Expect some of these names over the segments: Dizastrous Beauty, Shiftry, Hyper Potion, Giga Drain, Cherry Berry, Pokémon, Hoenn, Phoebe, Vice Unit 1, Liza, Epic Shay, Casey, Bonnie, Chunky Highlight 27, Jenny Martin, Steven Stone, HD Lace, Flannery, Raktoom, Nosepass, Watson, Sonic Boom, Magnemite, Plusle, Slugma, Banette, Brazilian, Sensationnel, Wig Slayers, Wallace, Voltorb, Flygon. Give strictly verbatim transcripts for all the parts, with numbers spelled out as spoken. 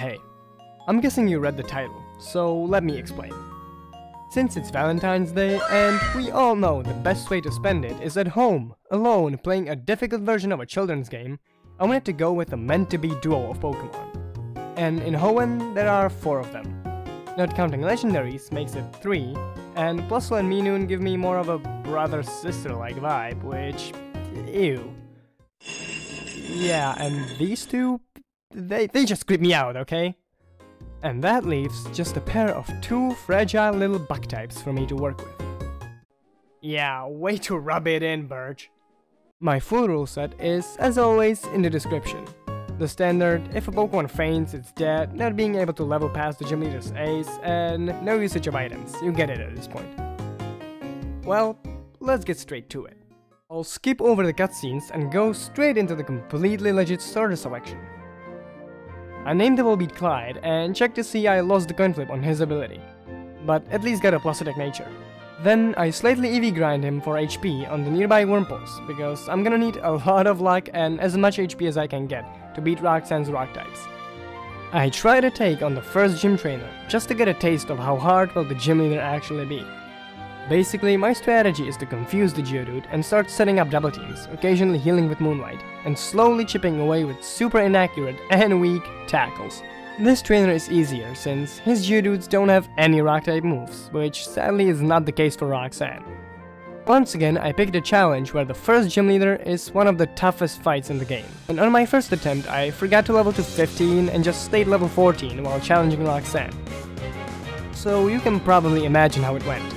Hey, I'm guessing you read the title, so let me explain. Since it's Valentine's Day, and we all know the best way to spend it is at home, alone, playing a difficult version of a children's game, I wanted to go with a meant-to-be duo of Pokémon. And in Hoenn, there are four of them. Not counting legendaries makes it three, and Plusle and Minun give me more of a brother-sister-like vibe, which... ew. Yeah, and these two... They, they just creep me out, okay? And that leaves just a pair of two fragile little bug types for me to work with. Yeah, way to rub it in, Birch. My full rule set is, as always, in the description. The standard, if a Pokemon faints, it's dead, not being able to level past the gym leader's ace, and no usage of items, you get it at this point. Well, let's get straight to it. I'll skip over the cutscenes and go straight into the completely legit starter selection. I named the Volbeat Clyde and checked to see I lost the coin flip on his ability, but at least got a plus attack nature. Then I slightly E V grind him for H P on the nearby Wurmples, because I'm gonna need a lot of luck and as much H P as I can get to beat Roxanne's rock types. I tried a take on the first gym trainer just to get a taste of how hard will the gym leader actually be. Basically, my strategy is to confuse the Geodude and start setting up double teams, occasionally healing with Moonlight, and slowly chipping away with super inaccurate and weak tackles. This trainer is easier since his Geodudes don't have any rock-type moves, which sadly is not the case for Roxanne. Once again, I picked a challenge where the first gym leader is one of the toughest fights in the game, and on my first attempt I forgot to level to fifteen and just stayed level fourteen while challenging Roxanne. So you can probably imagine how it went.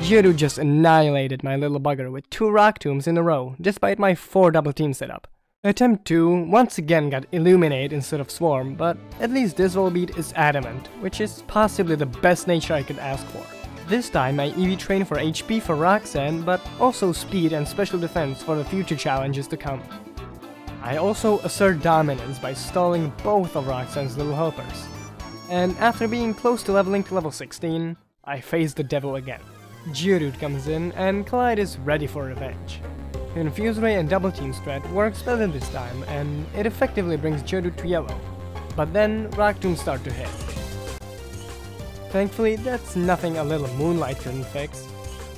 Geodude just annihilated my little bugger with two Raktooms in a row, despite my four double team setup. Attempt two once again got Illuminate instead of Swarm, but at least this Volbeat is adamant, which is possibly the best nature I could ask for. This time I E V train for H P for Roxanne, but also speed and special defense for the future challenges to come. I also assert dominance by stalling both of Roxanne's little helpers. And after being close to leveling to level sixteen, I face the devil again. Geodude comes in and Clyde is ready for revenge. Confuse Ray and double team strat works better this time and it effectively brings Geodude to yellow, but then Raktoom start to hit. Thankfully that's nothing a little Moonlight couldn't fix.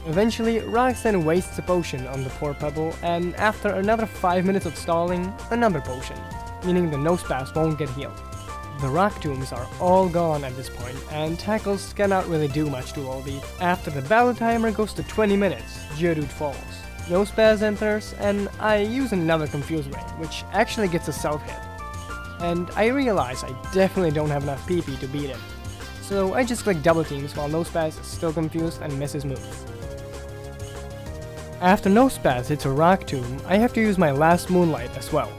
Eventually Roxanne wastes a potion on the poor pebble and after another five minutes of stalling, another potion, meaning the Nosepass won't get healed. The Raktooms are all gone at this point, and tackles cannot really do much to Volbeat. After the battle timer goes to twenty minutes, Geodude falls. Nosepass enters, and I use another Confuse Ray, which actually gets a self-hit. And I realize I definitely don't have enough P P to beat it, so I just click double teams while Nosepass is still confused and misses moves. After Nosepass hits a Raktoom, I have to use my last Moonlight as well.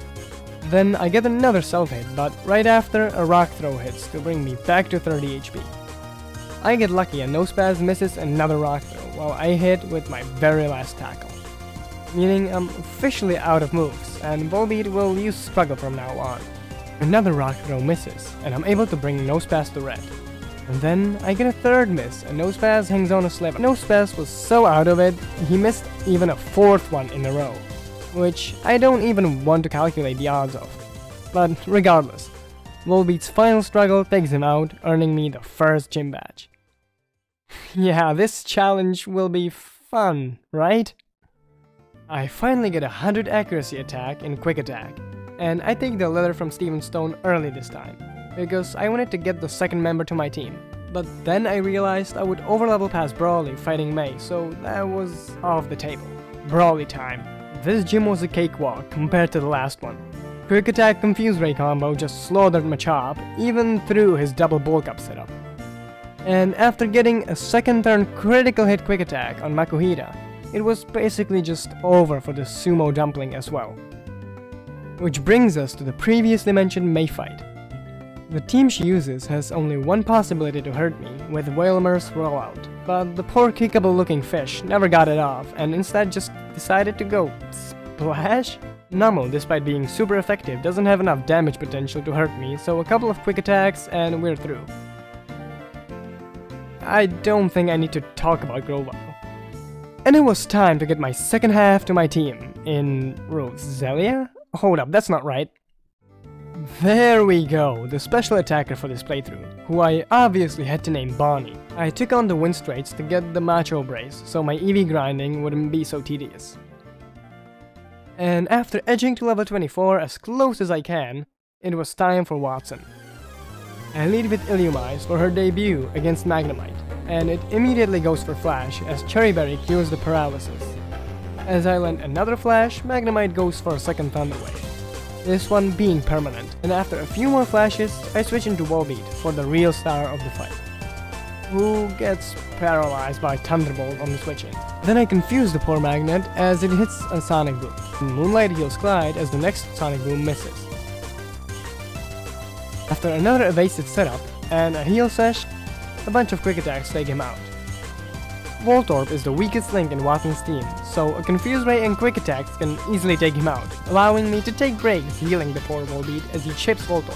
Then I get another self-hit, but right after, a rock throw hits to bring me back to thirty H P. I get lucky and Nosepass misses another rock throw, while I hit with my very last tackle. Meaning I'm officially out of moves, and Volbeat will use Struggle from now on. Another rock throw misses, and I'm able to bring Nosepass to red. And then I get a third miss, and Nosepass hangs on a sliver. Nosepass was so out of it, he missed even a fourth one in a row, which I don't even want to calculate the odds of. But regardless, Volbeat's final struggle takes him out, earning me the first gym badge. Yeah, this challenge will be fun, right? I finally get a one hundred accuracy attack in quick attack, and I take the letter from Steven Stone early this time, because I wanted to get the second member to my team. But then I realized I would overlevel past Brawly fighting May, so that was off the table. Brawly time. This gym was a cakewalk compared to the last one. Quick attack Confuse Ray combo just slaughtered Machop, even through his double bulk up setup. And after getting a second turn critical hit quick attack on Makuhita, it was basically just over for the Sumo Dumpling as well. Which brings us to the previously mentioned May fight. The team she uses has only one possibility to hurt me, with Whalmer's rollout, but the poor kickable looking fish never got it off and instead just decided to go splash? Namo, despite being super effective, doesn't have enough damage potential to hurt me, so a couple of quick attacks and we're through. I don't think I need to talk about Grovyle. And it was time to get my second half to my team, in Roselia? Hold up, that's not right. There we go, the special attacker for this playthrough, who I obviously had to name Bonnie. I took on the win straights to get the macho brace, so my E V grinding wouldn't be so tedious. And after edging to level twenty-four as close as I can, it was time for Watson. I lead with Illumise for her debut against Magnemite, and it immediately goes for Flash as Cherry Berry cures the paralysis. As I land another Flash, Magnemite goes for a second Thunder Wave, this one being permanent, and after a few more flashes, I switch into Volbeat for the real star of the fight, who gets paralyzed by Thunderbolt on the switch-in. Then I confuse the poor Magnet as it hits a Sonic Boom. Moonlight heals Clyde as the next Sonic Boom misses. After another evasive setup and a heal sesh, a bunch of quick attacks take him out. Voltorb is the weakest link in Watson's team, so a Confuse Ray and quick attacks can easily take him out, allowing me to take breaks healing the poor Volbeat as he chips Voltorb.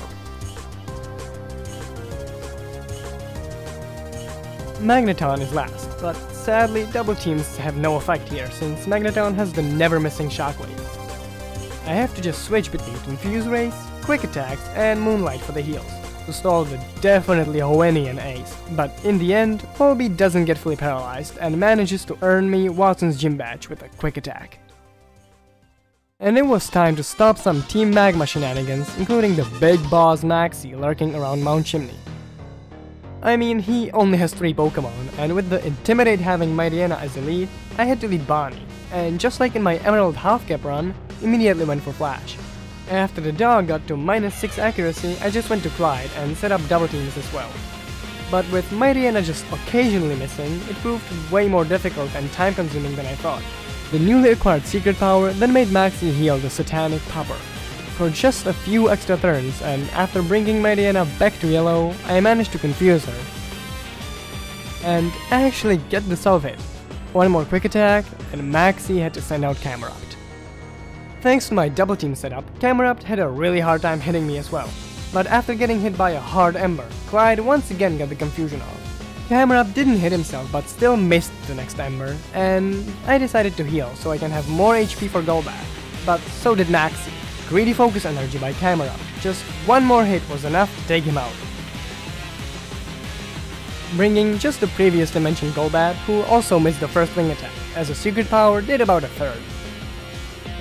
Magneton is last, but sadly double teams have no effect here since Magneton has the never missing Shockwave. I have to just switch between Confuse Rays, quick attacks and Moonlight for the heals, to stall the definitely Hoennian ace, but in the end, Volbeat doesn't get fully paralyzed and manages to earn me Watson's gym badge with a quick attack. And it was time to stop some Team Magma shenanigans, including the big boss Maxie lurking around Mount Chimney. I mean, he only has three Pokémon, and with the Intimidate having Mightyena as the lead, I had to lead Bonnie, and just like in my Emerald half-cap run, immediately went for Flash. After the dog got to minus six accuracy, I just went to Clyde and set up double teams as well. But with Mightyena just occasionally missing, it proved way more difficult and time-consuming than I thought. The newly acquired secret power then made Maxie heal the Satanic Popper. For just a few extra turns, and after bringing Mightyena back to yellow, I managed to confuse her and actually get the solve hit. One more quick attack, and Maxie had to send out Camerupt. Thanks to my double team setup, Camerupt had a really hard time hitting me as well, but after getting hit by a hard Ember, Clyde once again got the confusion off. Camerupt didn't hit himself but still missed the next Ember, and I decided to heal so I can have more H P for Golbat, but so did Maxie. Greedy focus energy by Camerupt. Just one more hit was enough to take him out, bringing just the previously mentioned Golbat, who also missed the first wing attack, as a secret power did about a third.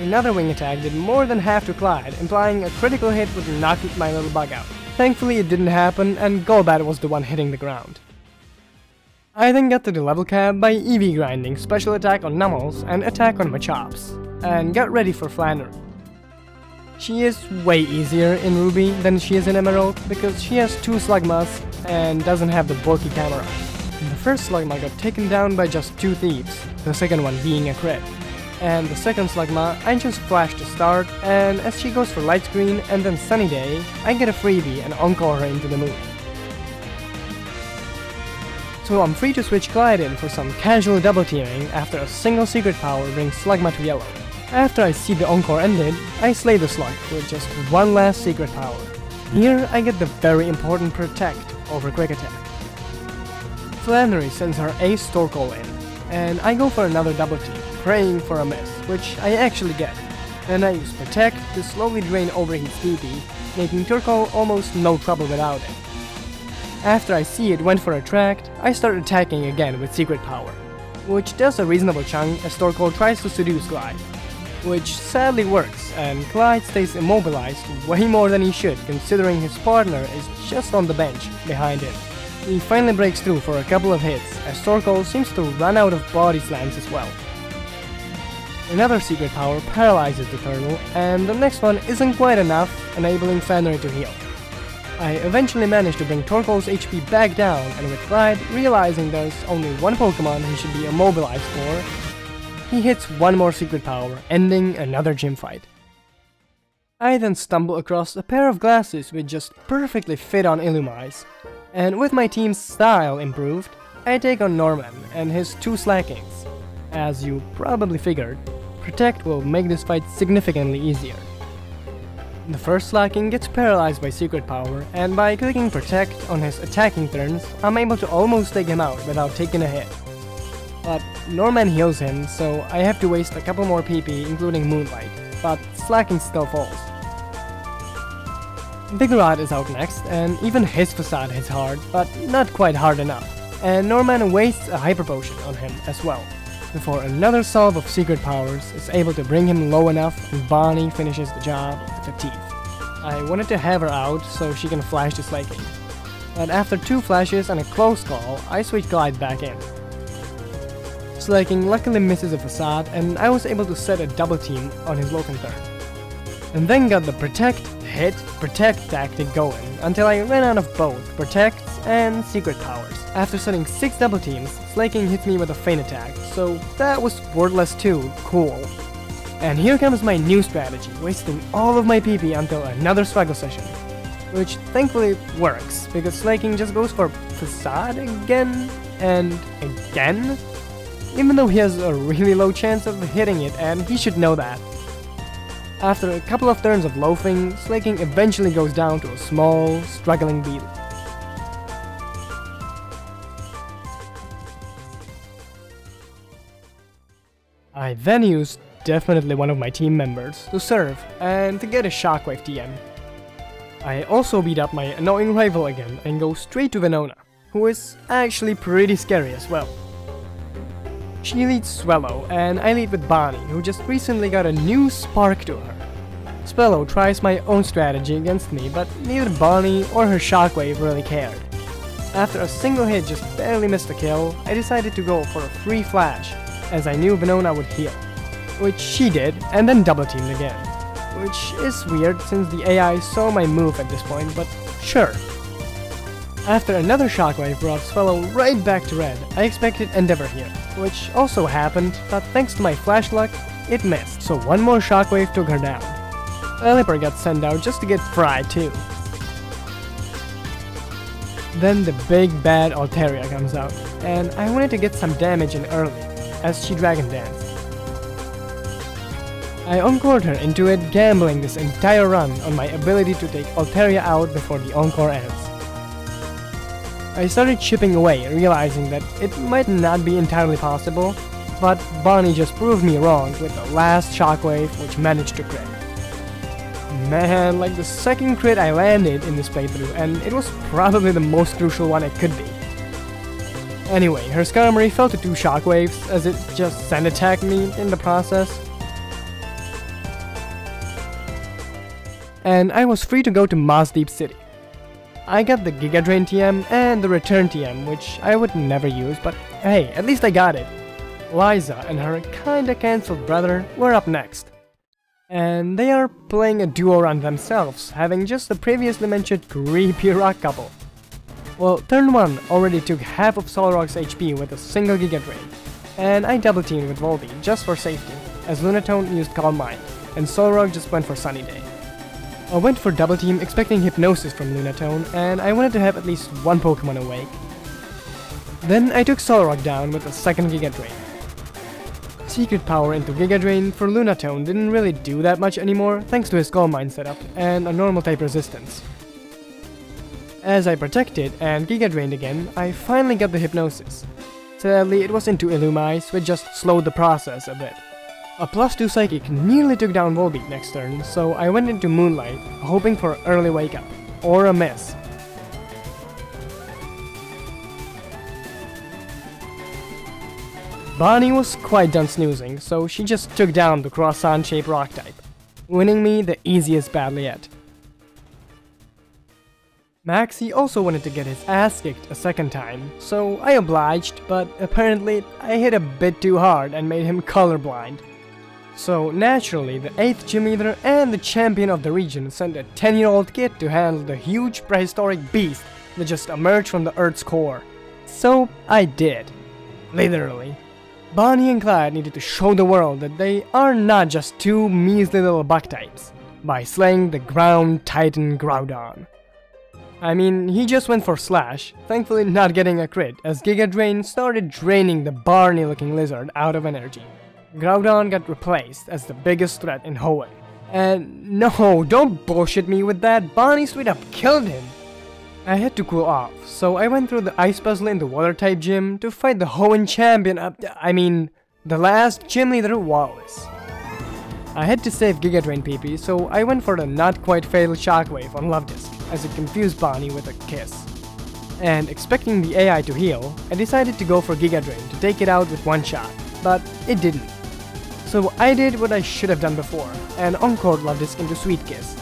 Another wing attack did more than half to Clyde, implying a critical hit would knock my little bug out. Thankfully it didn't happen, and Golbat was the one hitting the ground. I then got to the level cap by E V grinding special attack on Nummels and attack on Machops, and got ready for Flannery. She is way easier in Ruby than she is in Emerald because she has two Slugmas and doesn't have the bulky Camerupt. The first Slugma got taken down by just two Thieves, the second one being a crit. And the second Slugma, I just flash to start, and as she goes for Light Screen and then Sunny Day, I get a freebie and encore her into the moon. So I'm free to switch Clyde in for some casual double teaming after a single secret power brings Slugma to yellow. After I see the encore ended, I slay the slug with just one last secret power. Here I get the very important Protect over Quick Attack. Flannery sends her ace Torkoal in, and I go for another double team, praying for a miss, which I actually get. Then I use Protect to slowly drain Overheat Phoebe, making Torkoal almost no trouble without it. After I see it went for Attract, I start attacking again with secret power, which does a reasonable chunk as Torkoal tries to seduce Clyde, which sadly works, and Clyde stays immobilized way more than he should considering his partner is just on the bench behind him. He finally breaks through for a couple of hits as Torkoal seems to run out of body slams as well. Another secret power paralyzes the turtle, and the next one isn't quite enough, enabling Flannery to heal. I eventually manage to bring Torkoal's H P back down, and with Clyde realizing there's only one Pokemon he should be immobilized for, he hits one more secret power, ending another gym fight. I then stumble across a pair of glasses which just perfectly fit on Illumise, and with my team's style improved, I take on Norman and his two Slakings. As you probably figured, Protect will make this fight significantly easier. The first Slaking gets paralyzed by secret power, and by clicking Protect on his attacking turns, I'm able to almost take him out without taking a hit. But Norman heals him, so I have to waste a couple more P P including Moonlight, but Slaking still falls. Vigoride is out next, and even his facade hits hard, but not quite hard enough, and Norman wastes a Hyper Potion on him as well, before another solve of Secret Powers is able to bring him low enough and Bonnie finishes the job with the teeth. I wanted to have her out so she can flash to Slaking, but after two flashes and a close call, I switch Glide back in. Slaking luckily misses a facade and I was able to set a double team on his Lopunthurm, and then got the Protect, Hit, Protect tactic going until I ran out of both Protects and Secret Powers. After setting six double teams, Slaking hits me with a Feint attack, so that was wordless too cool. And here comes my new strategy, wasting all of my P P until another struggle session, which thankfully works, because Slaking just goes for Facade again and again, even though he has a really low chance of hitting it and he should know that. After a couple of turns of loafing, Slaking eventually goes down to a small, struggling beetle. I then used definitely one of my team members to serve and to get a Shockwave T M. I also beat up my annoying rival again and go straight to Venona, who is actually pretty scary as well. She leads Swellow and I lead with Bonnie, who just recently got a new spark to her. Swellow tries my own strategy against me, but neither Bonnie or her Shockwave really cared. After a single hit just barely missed a kill, I decided to go for a free flash, as I knew Venona would heal, which she did, and then double teamed again. Which is weird since the A I saw my move at this point, but sure. After another Shockwave brought Swellow right back to red, I expected Endeavor here, which also happened, but thanks to my flash luck, it missed, so one more Shockwave took her down. Flipper got sent out just to get fried too. Then the big bad Altaria comes out, and I wanted to get some damage in early, as she Dragon Danced. I encored her into it, gambling this entire run on my ability to take Altaria out before the encore ends. I started chipping away, realizing that it might not be entirely possible, but Bonnie just proved me wrong with the last Shockwave, which managed to crit. Man, like the second crit I landed in this playthrough, and it was probably the most crucial one it could be. Anyway, her Skarmory fell to two Shockwaves as it just sand attacked me in the process, and I was free to go to Moss Deep City. I got the Giga Drain T M and the Return T M, which I would never use, but hey, at least I got it. Liza and her kinda cancelled brother were up next, and they are playing a duo run themselves, having just the previously mentioned creepy rock couple. Well, turn one already took half of Solrock's H P with a single Giga Drain, and I double teamed with Volbeat just for safety, as Lunatone used Calm Mind, and Solrock just went for Sunny Day. I went for double team expecting Hypnosis from Lunatone, and I wanted to have at least one Pokemon awake. Then I took Solrock down with a second Giga Drain. Secret Power into Giga Drain for Lunatone didn't really do that much anymore thanks to his Calm Mind setup and a normal type resistance. As I protected and Giga Drained again, I finally got the Hypnosis. Sadly it was into Illumise, which just slowed the process a bit. A plus two Psychic nearly took down Volbeat next turn, so I went into Moonlight, hoping for an early wake up, or a miss. Bonnie was quite done snoozing, so she just took down the croissant shaped rock type, winning me the easiest battle yet. Maxie also wanted to get his ass kicked a second time, so I obliged, but apparently I hit a bit too hard and made him colorblind. So naturally, the eighth gym leader and the champion of the region sent a ten year old kid to handle the huge prehistoric beast that just emerged from the Earth's core. So I did. Literally. Bonnie and Clyde needed to show the world that they are not just two measly little buck types, by slaying the ground titan Groudon. I mean, he just went for Slash, thankfully not getting a crit, as Giga Drain started draining the Barney looking lizard out of energy. Groudon got replaced as the biggest threat in Hoenn. And no, don't bullshit me with that, Bonnie straight up killed him! I had to cool off, so I went through the ice puzzle in the water type gym to fight the Hoenn champion up, I mean, the last gym leader Wallace. I had to save Giga Drain P P, so I went for the not-quite-failed Shockwave on Love Disc as it confused Bonnie with a kiss. And expecting the A I to heal, I decided to go for Giga Drain to take it out with one shot, but it didn't. So I did what I should have done before, and encored Love Disc into Sweet Kiss.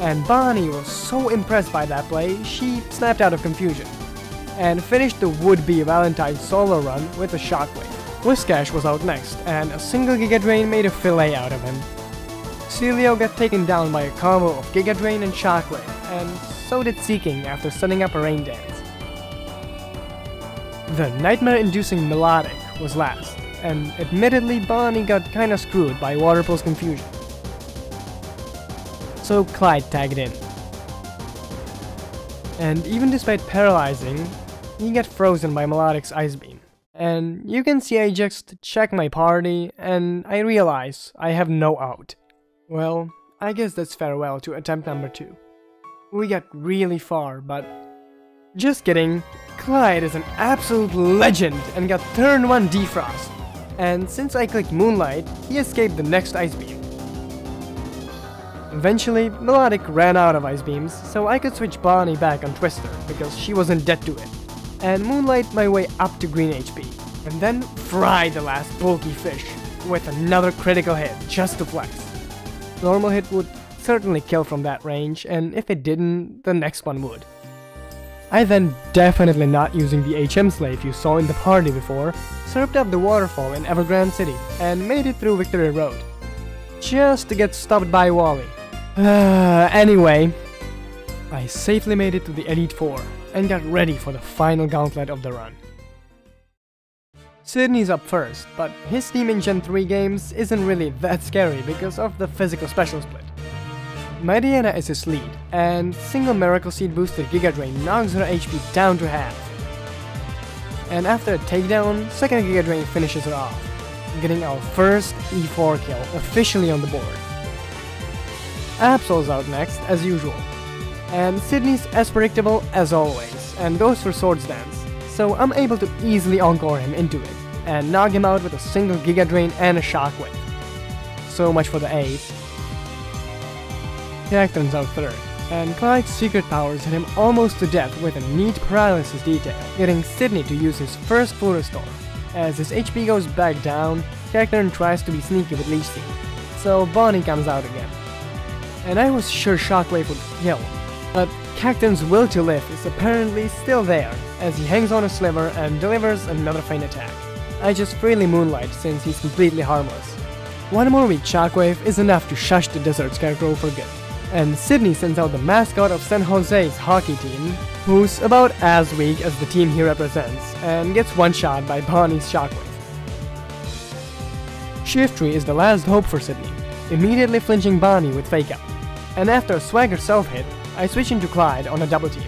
And Bonnie was so impressed by that play, she snapped out of confusion, and finished the would-be Valentine solo run with a Shockwave. Whiskash was out next, and a single Giga Drain made a fillet out of him. Celio got taken down by a combo of Giga Drain and Shockwave, and so did Seeking after setting up a rain dance. The nightmare-inducing Melodic was last, and admittedly Bonnie got kinda screwed by Water Pool's confusion. So Clyde tagged in. And even despite paralyzing, he got frozen by Melodic's Ice Beam. And you can see I just check my party, and I realize I have no out. Well, I guess that's farewell to attempt number two. We got really far, but... Just kidding, Clyde is an absolute legend and got turn one defrost. And since I clicked Moonlight, he escaped the next Ice Beam. Eventually, Melodic ran out of Ice Beams, so I could switch Bonnie back on Twister, because she wasn't dead to it. And Moonlight my way up to green H P, and then fry the last bulky fish with another critical hit just to flex. Normal hit would certainly kill from that range, and if it didn't, the next one would. I then, definitely not using the H M Slave you saw in the party before, served up the waterfall in Evergrande City and made it through Victory Road, just to get stopped by Wally. Uh, anyway, I safely made it to the Elite Four, and got ready for the final gauntlet of the run. Sydney's up first, but his team in Gen three games isn't really that scary because of the physical special split. Mightyena is his lead, and single Miracle Seed boosted Giga Drain knocks her H P down to half. And after a takedown, second Giga Drain finishes her off, getting our first E four kill officially on the board. Absol's out next, as usual. And Sydney's as predictable as always, and goes for Swords Dance, so I'm able to easily encore him into it, and knock him out with a single Giga Drain and a Shockwave. So much for the ace. Cacturne's out third, and Clyde's secret powers hit him almost to death with a neat paralysis detail, getting Sydney to use his first full restore. As his H P goes back down, Cacturne tries to be sneaky with Leech Seed, so Bonnie comes out again. And I was sure Shockwave would kill, but Cacturne's will to live is apparently still there, as he hangs on a sliver and delivers another feint attack. I just freely Moonlight since he's completely harmless. One more weak Shockwave is enough to shush the Desert Scarecrow for good. And Sydney sends out the mascot of San Jose's hockey team, who's about as weak as the team he represents, and gets one shot by Bonnie's Shockwave. Shiftry is the last hope for Sydney, immediately flinching Bonnie with Fake Out. And after a Swagger self-hit, I switch into Clyde on a double team,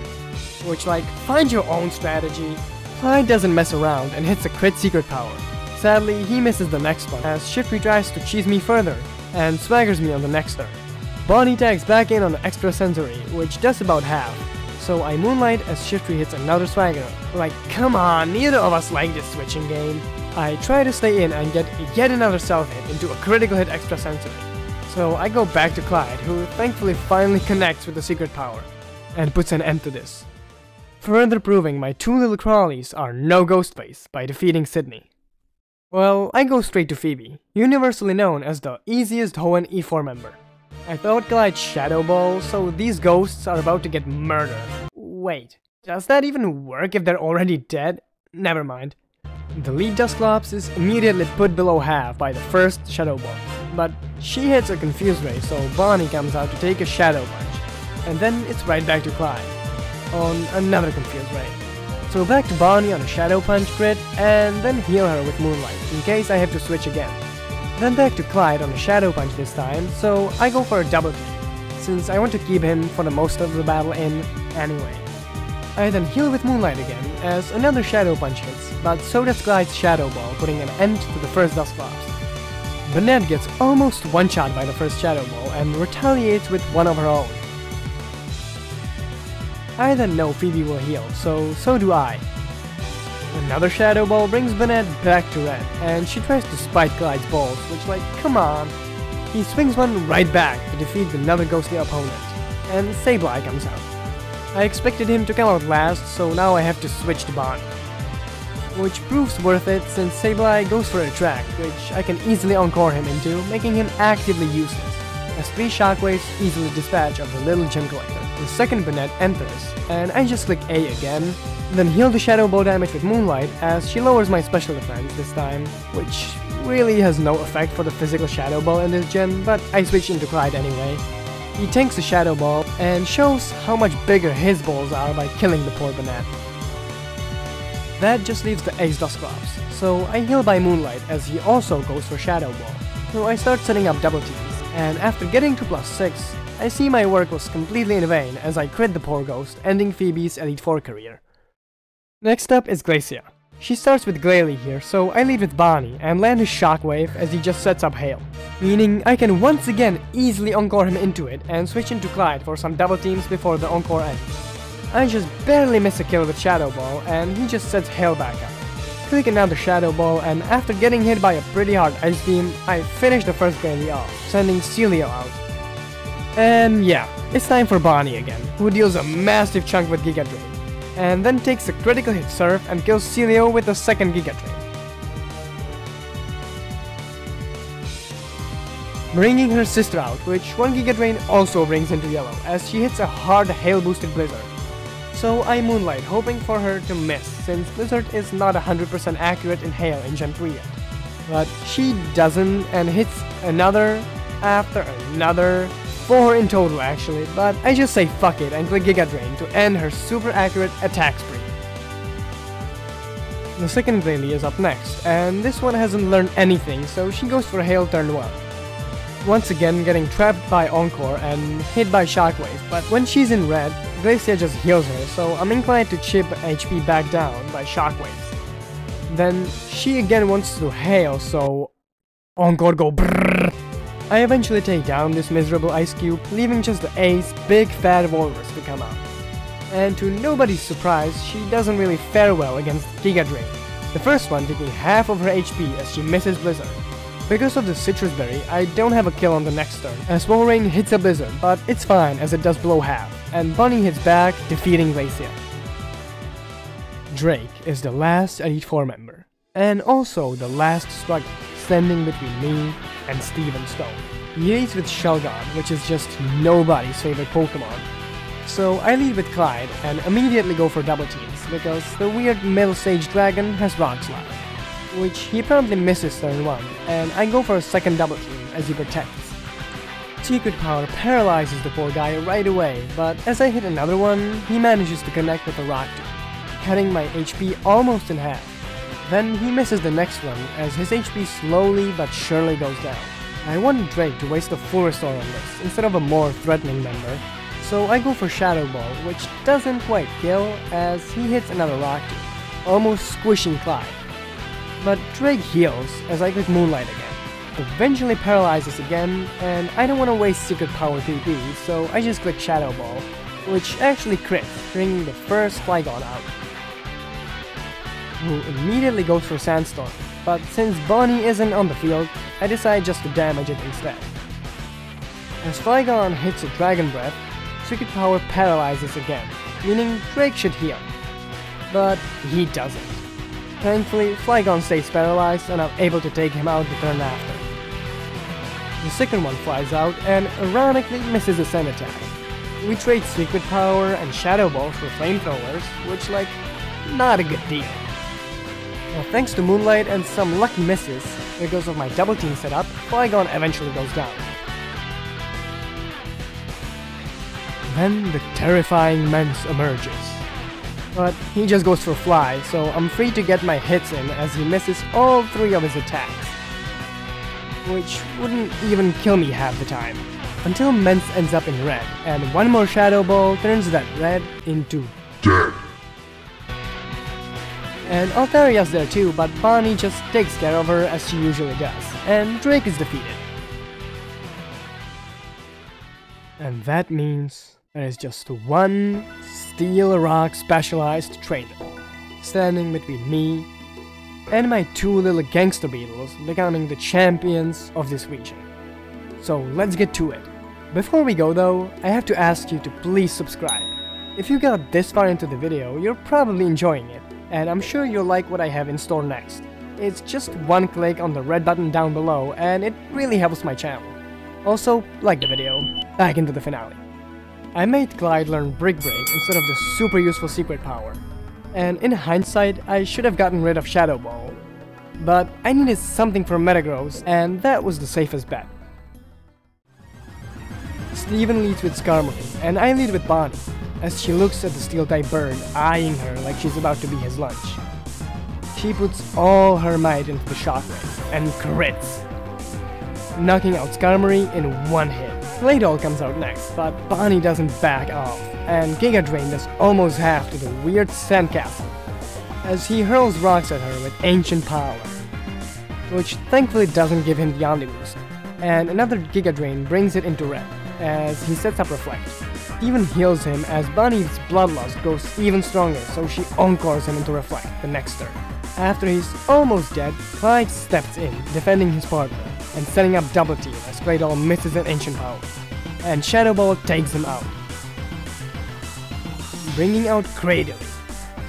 which like, find your own strategy. Clyde doesn't mess around and hits a crit secret power. Sadly, he misses the next one as Shiftry tries to cheese me further and swaggers me on the next turn. Bonnie tags back in on Extrasensory, which does about half, so I Moonlight as Shiftry hits another swagger. Like, come on, neither of us like this switching game. I try to stay in and get yet another self-hit into a critical hit Extrasensory. So I go back to Clyde, who thankfully finally connects with the secret power, and puts an end to this. Further proving my two little crawlies are no Ghostface by defeating Sydney. Well, I go straight to Phoebe, universally known as the easiest Hoenn E four member. I thought Clyde Shadow Ball, so these ghosts are about to get murdered. Wait, does that even work if they're already dead? Never mind. The lead Dusclops is immediately put below half by the first Shadow Ball. But she hits a Confuse Ray, so Bonnie comes out to take a Shadow Punch, and then it's right back to Clyde, on another Confuse Ray. So back to Bonnie on a Shadow Punch crit, and then heal her with Moonlight, in case I have to switch again. Then back to Clyde on a Shadow Punch this time, so I go for a double team, since I want to keep him for the most of the battle in anyway. I then heal with Moonlight again, as another Shadow Punch hits, but so does Clyde's Shadow Ball, putting an end to the first Dusclops. Banette gets almost one-shot by the first Shadow Ball and retaliates with one of her own. I then know Phoebe will heal, so so do I. Another Shadow Ball brings Banette back to red, and she tries to spite Clyde's balls, which like, come on. He swings one right back to defeat another ghostly opponent, and Sableye comes out. I expected him to come out last, so now I have to switch to Bonnie, which proves worth it since Sableye goes for a track, which I can easily encore him into, making him actively useless, as three shockwaves easily dispatch of the little gem collector. The second Banette enters, and I just click A again, then heal the shadow blow damage with Moonlight as she lowers my special defense this time, which really has no effect for the physical shadow ball in this gym, but I switch into Clyde anyway. He tanks the shadow ball and shows how much bigger his balls are by killing the poor Banette. That just leaves the Ace Dusclops, so I heal by Moonlight as he also goes for shadow ball, so I start setting up double teams, and after getting to plus six, I see my work was completely in vain as I crit the poor ghost, ending Phoebe's Elite four career. Next up is Glacia. She starts with Glalie here, so I lead with Bonnie and land his Shockwave as he just sets up Hail, meaning I can once again easily encore him into it and switch into Clyde for some double teams before the encore ends. I just barely miss a kill with Shadow Ball and he just sets Hail back up. Click another Shadow Ball, and after getting hit by a pretty hard Ice Beam, I finish the first Glalie off, sending Celio out. And yeah, it's time for Bonnie again, who deals a massive chunk with Giga Drain, and then takes a critical hit Surf and kills Celio with the second Giga Drain, bringing her sister out, which one Giga Drain also brings into yellow as she hits a hard hail boosted Blizzard. So I Moonlight, hoping for her to miss since Blizzard is not one hundred percent accurate in hail in gen three yet, but she doesn't and hits another after another, four in total actually, but I just say fuck it and click Giga Drain to end her super accurate attack spree. The second Glalie is up next, and this one hasn't learned anything, so she goes for Hail turn one. Once again getting trapped by Encore and hit by Shockwave, but when she's in red, Glacia just heals her, so I'm inclined to chip H P back down by Shockwaves. Then she again wants to Hail, so Encore go brrrr. I eventually take down this miserable ice cube, leaving just the Ace, big fat walrus to come out. And to nobody's surprise, she doesn't really fare well against Giga Drain, the first one taking half of her H P as she misses Blizzard. Because of the Citrus Berry, I don't have a kill on the next turn, as Wolverine hits a Blizzard, but it's fine as it does blow half, and Bonnie hits back, defeating Glacia. Drake is the last Elite four member, and also the last Struggle, standing between me and Steven Stone. He leads with Shelgon, which is just nobody's favorite Pokemon. So I lead with Clyde and immediately go for double teams because the weird middle stage dragon has Rock Slide, which he promptly misses turn one, and I go for a second double team as he protects. Secret Power paralyzes the poor guy right away, but as I hit another one, he manages to connect with a Raktoom, cutting my H P almost in half. Then he misses the next one as his H P slowly but surely goes down. I want Drake to waste a full restore on this instead of a more threatening member, so I go for Shadow Ball, which doesn't quite kill as he hits another Raktoom, almost squishing Clyde. But Drake heals as I click Moonlight again, eventually paralyzes again, and I don't want to waste Secret Power P P, so I just click Shadow Ball, which actually crits, bringing the first Flygon out, who immediately goes for Sandstorm, but since Bonnie isn't on the field, I decide just to damage it instead. As Flygon hits a Dragon Breath, Secret Power paralyzes again, meaning Drake should heal, but he doesn't. Thankfully, Flygon stays paralyzed and I'm able to take him out the turn after. The second one flies out and ironically misses a Sand attack. We trade Secret Power and Shadow Balls for Flamethrowers, which, like, not a good deal. Well, thanks to Moonlight and some lucky misses, because of my double team setup, Flygon eventually goes down. Then the terrifying Mence emerges. But he just goes for Fly, so I'm free to get my hits in as he misses all three of his attacks, which wouldn't even kill me half the time, until Mence ends up in red, and one more Shadow Ball turns that red into dead. And Altaria's there too, but Bonnie just takes care of her as she usually does, and Drake is defeated. And that means there is just one Steel Rock Specialized Trainer, standing between me and my two little gangster beetles becoming the champions of this region. So let's get to it. Before we go though, I have to ask you to please subscribe. If you got this far into the video, you're probably enjoying it, and I'm sure you'll like what I have in store next. It's just one click on the red button down below and it really helps my channel. Also, like the video. Back into the finale. I made Clyde learn Brick Break instead of the super useful secret power, and in hindsight I should have gotten rid of Shadow Ball. But I needed something for Metagross and that was the safest bet. Steven leads with Skarmory, and I lead with Bonnie, as she looks at the Steel-type bird, eyeing her like she's about to be his lunch. She puts all her might into the Shockwave, and crits! Knocking out Skarmory in one hit. Claydol comes out next, but Bonnie doesn't back off, and Giga Drain does almost half to the weird sandcastle, as he hurls rocks at her with ancient power, which thankfully doesn't give him the Omniboost, and another Giga Drain brings it into red, as he sets up Reflect. Steven heals him as Bonnie's bloodlust grows even stronger, so she encores him into Reflect the next turn. After he's almost dead, Clyde steps in, defending his partner, and setting up Double Team as Claydol misses an Ancient Power, and Shadow Ball takes him out. Bringing out Cradily,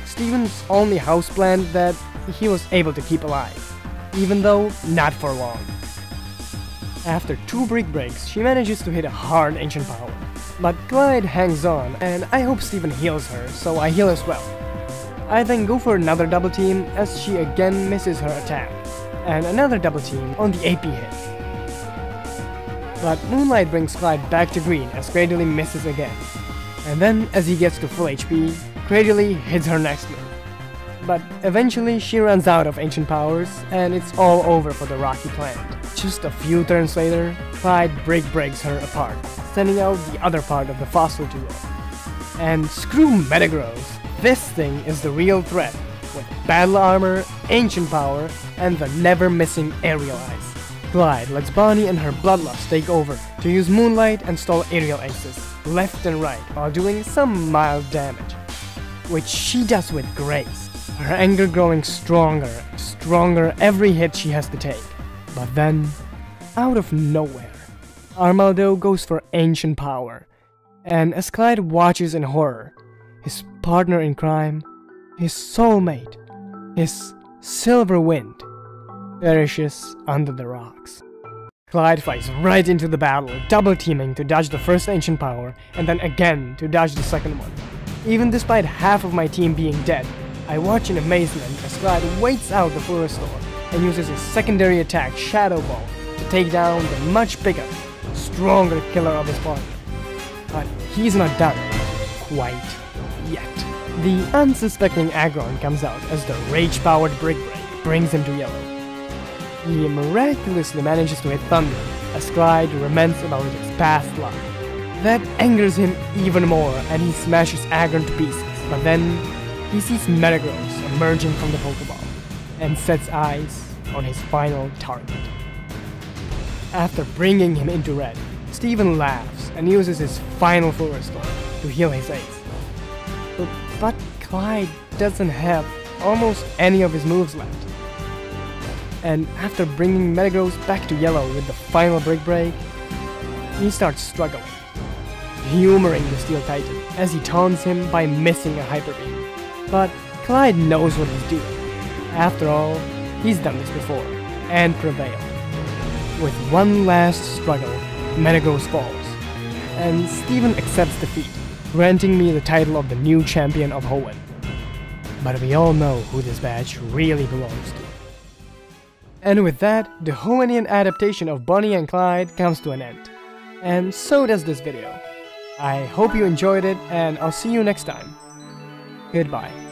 Steven's only houseplant that he was able to keep alive, even though not for long. After two Brick Breaks, she manages to hit a hard Ancient Power, but Clyde hangs on and I hope Steven heals her, so I heal as well. I then go for another Double Team as she again misses her attack, and another Double Team on the A P hit. But Moonlight brings Clyde back to green as Cradily misses again, and then as he gets to full H P, Cradily hits her next move. But eventually she runs out of Ancient Powers and it's all over for the rocky plant. Just a few turns later, Clyde brick breaks her apart, sending out the other part of the fossil duo. And screw Metagross, this thing is the real threat, with battle armor, ancient power, and the never missing aerial ice. Clyde lets Bonnie and her bloodlust take over to use Moonlight and stall aerial aces, left and right, while doing some mild damage, which she does with grace, her anger growing stronger, stronger every hit she has to take. But then, out of nowhere, Armaldo goes for ancient power, and as Clyde watches in horror, his partner in crime, his soulmate, his silver wind, perishes under the rocks. Clyde flies right into the battle, double teaming to dodge the first ancient power and then again to dodge the second one. Even despite half of my team being dead, I watch in amazement as Clyde waits out the full restore and uses his secondary attack Shadow Ball to take down the much bigger, stronger killer of his partner. But he's not done quite yet. The unsuspecting Aggron comes out as the rage-powered Brick Break brings him to yellow. He miraculously manages to hit Thunder as Clyde laments about his past life. That angers him even more and he smashes Aggron to pieces, but then he sees Metagross emerging from the Pokeball and sets eyes on his final target. After bringing him into red, Steven laughs and uses his final full restore to heal his ace. But Clyde doesn't have almost any of his moves left. And after bringing Metagross back to yellow with the final Brick Break, he starts struggling, humoring the Steel Titan as he taunts him by missing a Hyper Beam. But Clyde knows what he's doing. After all, he's done this before, and prevailed. With one last struggle, Metagross falls, and Steven accepts defeat, granting me the title of the new champion of Hoenn. But we all know who this badge really belongs to. And with that, the Hoennian adaptation of Bonnie and Clyde comes to an end. And so does this video. I hope you enjoyed it, and I'll see you next time. Goodbye.